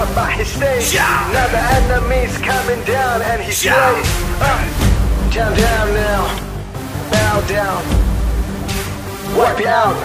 up by his stage. Now the enemy's coming down and he's late. Count down now, bow down, wipe you out.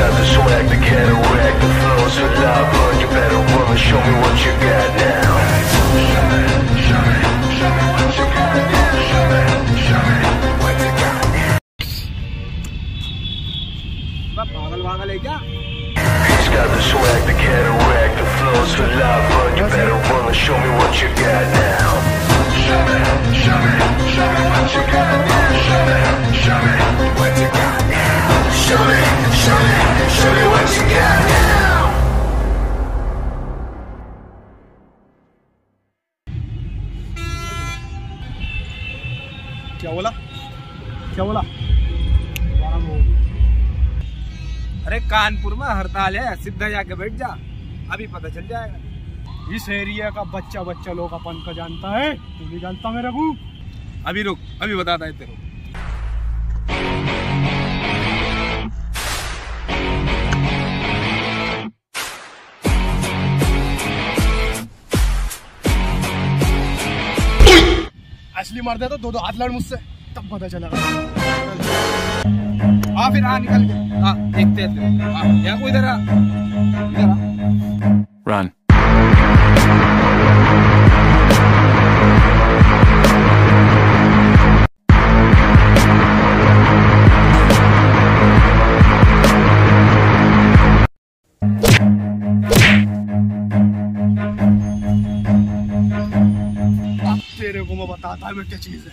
Got the swag, the cataract, the flow so loud, but you better run and show me what you got now. Show me what you got now. Show me what you got now. He's got the swag, the cataract, the flow so loud, but you better run and show me what you got now. Show me what you got now. Show me what you got now. Show me what you got now. क्या बोला? अरे कानपुर में हड़ताल है, सीधा जाके बैठ जा, अभी पता चल जाएगा। इस एरिया का बच्चा लोग अपन का जानता है, तू भी जानता मेरा को। अभी रुक, अभी बताता है तेरे को। असली मर्द है तो दो हाथ लड़ मुझसे, तब पता चलेगा। फिर निकल गया। देखते हैं कोई इधर आ। तेरे को मैं बताता है मैं क्या चीज है।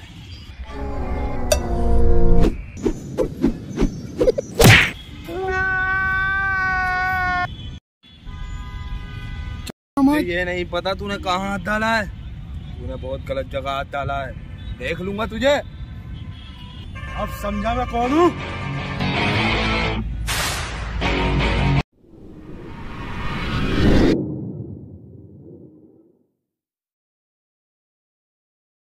ये नहीं पता तूने कहाँ हाथ डाला है, तूने बहुत गलत जगह हाथ डाला है, देख लूंगा तुझे। अब समझा मैं कौन हूँ।